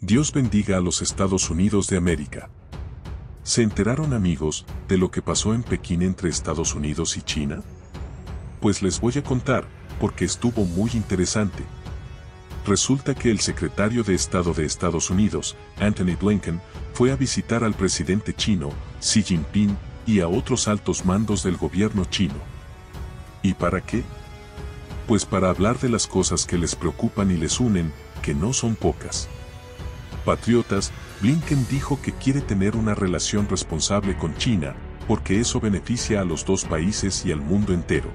Dios bendiga a los Estados Unidos de América. ¿Se enteraron, amigos, de lo que pasó en Pekín entre Estados Unidos y China? Pues les voy a contar, porque estuvo muy interesante. Resulta que el secretario de Estado de Estados Unidos, Anthony Blinken, fue a visitar al presidente chino, Xi Jinping, y a otros altos mandos del gobierno chino. ¿Y para qué? Pues para hablar de las cosas que les preocupan y les unen, que no son pocas. Patriotas, Blinken dijo que quiere tener una relación responsable con China, porque eso beneficia a los dos países y al mundo entero.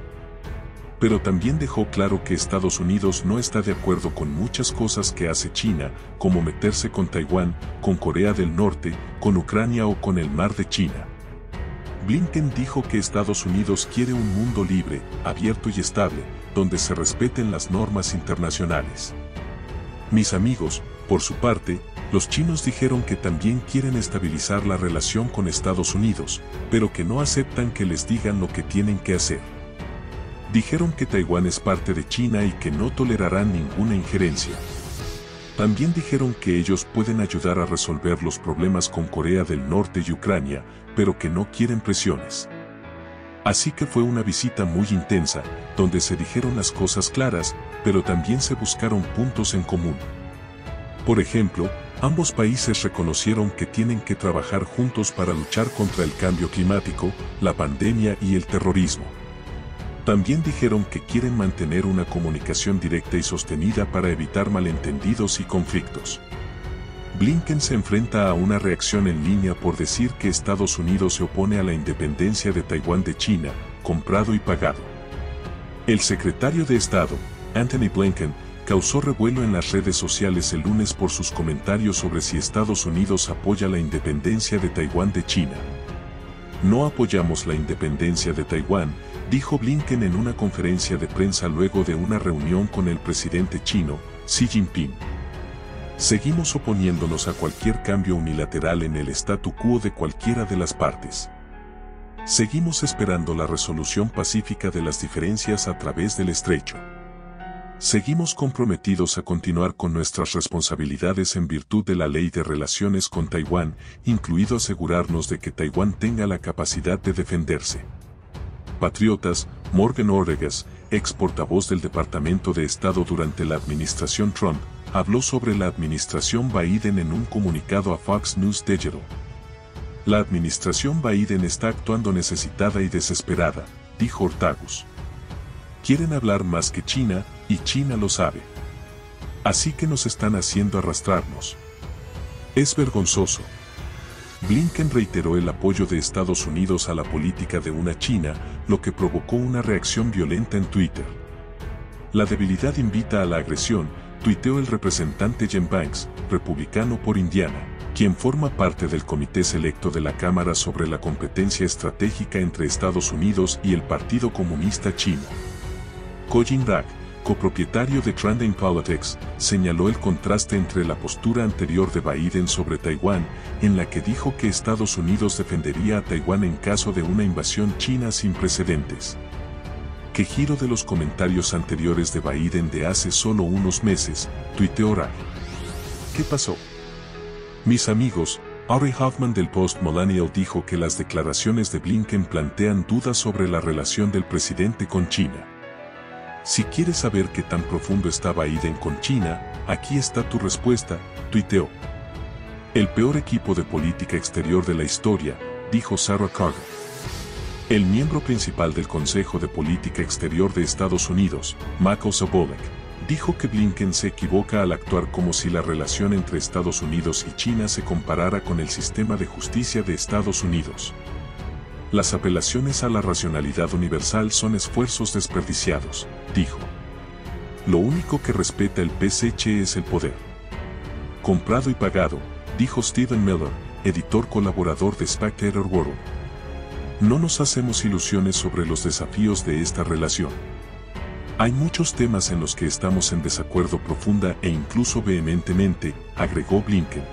Pero también dejó claro que Estados Unidos no está de acuerdo con muchas cosas que hace China, como meterse con Taiwán, con Corea del Norte, con Ucrania o con el Mar de China. Blinken dijo que Estados Unidos quiere un mundo libre, abierto y estable, donde se respeten las normas internacionales. Mis amigos, por su parte, los chinos dijeron que también quieren estabilizar la relación con Estados Unidos, pero que no aceptan que les digan lo que tienen que hacer. Dijeron que Taiwán es parte de China y que no tolerarán ninguna injerencia. También dijeron que ellos pueden ayudar a resolver los problemas con Corea del Norte y Ucrania, pero que no quieren presiones. Así que fue una visita muy intensa, donde se dijeron las cosas claras, pero también se buscaron puntos en común. Por ejemplo, ambos países reconocieron que tienen que trabajar juntos para luchar contra el cambio climático, la pandemia y el terrorismo. También dijeron que quieren mantener una comunicación directa y sostenida para evitar malentendidos y conflictos. Blinken se enfrenta a una reacción en línea por decir que Estados Unidos se opone a la independencia de Taiwán de China, comprado y pagado. El secretario de Estado, Anthony Blinken, causó revuelo en las redes sociales el lunes por sus comentarios sobre si Estados Unidos apoya la independencia de Taiwán de China. No apoyamos la independencia de Taiwán, dijo Blinken en una conferencia de prensa luego de una reunión con el presidente chino, Xi Jinping. Seguimos oponiéndonos a cualquier cambio unilateral en el statu quo de cualquiera de las partes. Seguimos esperando la resolución pacífica de las diferencias a través del estrecho. Seguimos comprometidos a continuar con nuestras responsabilidades en virtud de la Ley de Relaciones con Taiwán, incluido asegurarnos de que Taiwán tenga la capacidad de defenderse. Patriotas, Morgan Ortagus, ex portavoz del Departamento de Estado durante la administración Trump, habló sobre la administración Biden en un comunicado a Fox News Digital. La administración Biden está actuando necesitada y desesperada, dijo Ortagus. Quieren hablar más que China, y China lo sabe. Así que nos están haciendo arrastrarnos. Es vergonzoso. Blinken reiteró el apoyo de Estados Unidos a la política de una China, lo que provocó una reacción violenta en Twitter. La debilidad invita a la agresión, tuiteó el representante Jim Banks, republicano por Indiana, quien forma parte del comité selecto de la Cámara sobre la competencia estratégica entre Estados Unidos y el Partido Comunista Chino. Colin Rack, copropietario de Trending Politics, señaló el contraste entre la postura anterior de Biden sobre Taiwán, en la que dijo que Estados Unidos defendería a Taiwán en caso de una invasión china sin precedentes. ¿Qué giro de los comentarios anteriores de Biden de hace solo unos meses?, tuiteó Rack. ¿Qué pasó? Mis amigos, Ari Hoffman del Post Millennial dijo que las declaraciones de Blinken plantean dudas sobre la relación del presidente con China. Si quieres saber qué tan profundo está Biden con China, aquí está tu respuesta, tuiteó. El peor equipo de política exterior de la historia, dijo Sarah Cargan. El miembro principal del Consejo de Política Exterior de Estados Unidos, Michael Sobolik, dijo que Blinken se equivoca al actuar como si la relación entre Estados Unidos y China se comparara con el sistema de justicia de Estados Unidos. Las apelaciones a la racionalidad universal son esfuerzos desperdiciados, dijo. Lo único que respeta el PCCh es el poder. Comprado y pagado, dijo Stephen Miller, editor colaborador de Spectator World. No nos hacemos ilusiones sobre los desafíos de esta relación. Hay muchos temas en los que estamos en desacuerdo profunda e incluso vehementemente, agregó Blinken.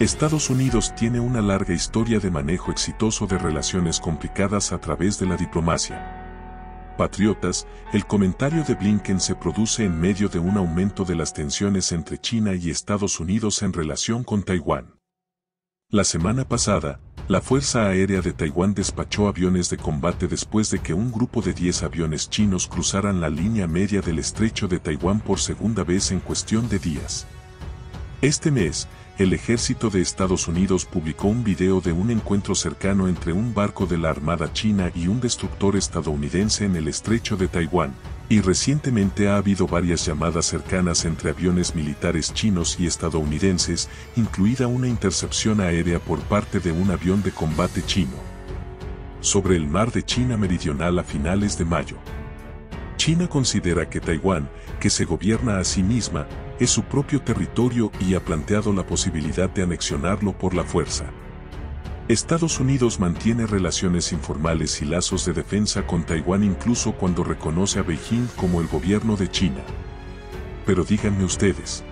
Estados Unidos tiene una larga historia de manejo exitoso de relaciones complicadas a través de la diplomacia. patriotas, el comentario de Blinken se produce en medio de un aumento de las tensiones entre China y Estados Unidos en relación con Taiwán. La semana pasada, la Fuerza Aérea de Taiwán despachó aviones de combate después de que un grupo de 10 aviones chinos cruzaran la línea media del estrecho de Taiwán por segunda vez en cuestión de días. Este mes, el ejército de Estados Unidos publicó un video de un encuentro cercano entre un barco de la Armada China y un destructor estadounidense en el estrecho de Taiwán, y recientemente ha habido varias llamadas cercanas entre aviones militares chinos y estadounidenses, incluida una intercepción aérea por parte de un avión de combate chino sobre el mar de China Meridional a finales de mayo. China considera que Taiwán, que se gobierna a sí misma, es su propio territorio y ha planteado la posibilidad de anexionarlo por la fuerza. Estados Unidos mantiene relaciones informales y lazos de defensa con Taiwán incluso cuando reconoce a Beijing como el gobierno de China. Pero díganme ustedes,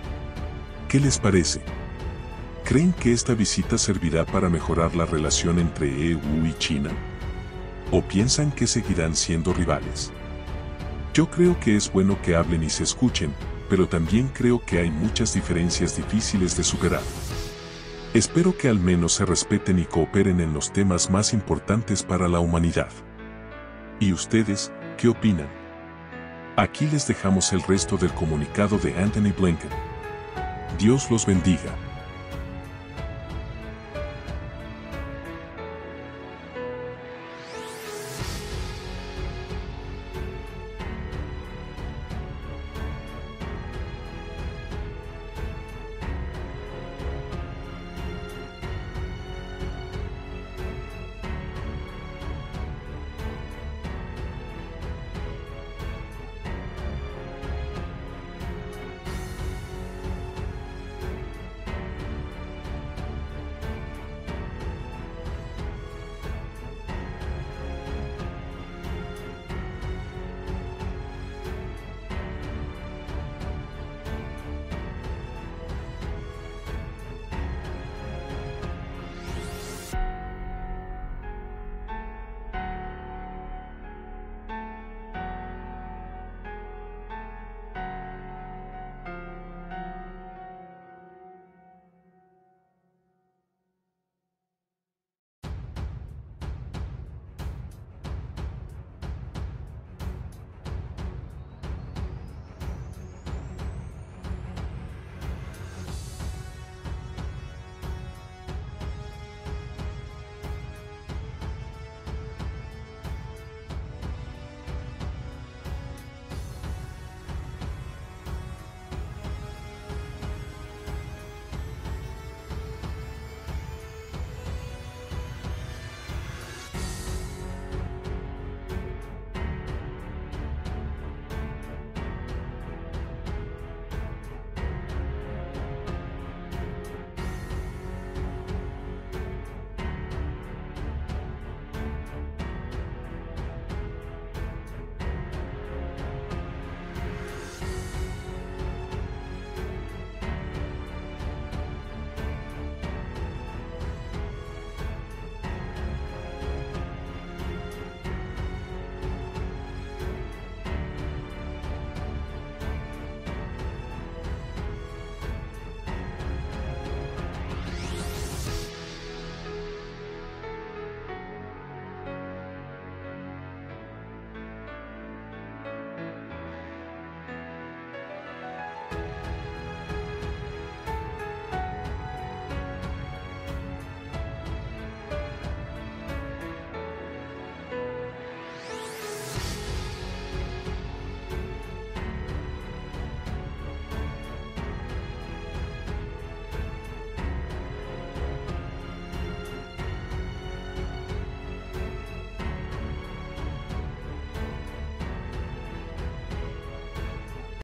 ¿qué les parece? ¿Creen que esta visita servirá para mejorar la relación entre EU y China? ¿O piensan que seguirán siendo rivales? Yo creo que es bueno que hablen y se escuchen, pero también creo que hay muchas diferencias difíciles de superar. Espero que al menos se respeten y cooperen en los temas más importantes para la humanidad. ¿Y ustedes, qué opinan? Aquí les dejamos el resto del comunicado de Anthony Blinken. Dios los bendiga.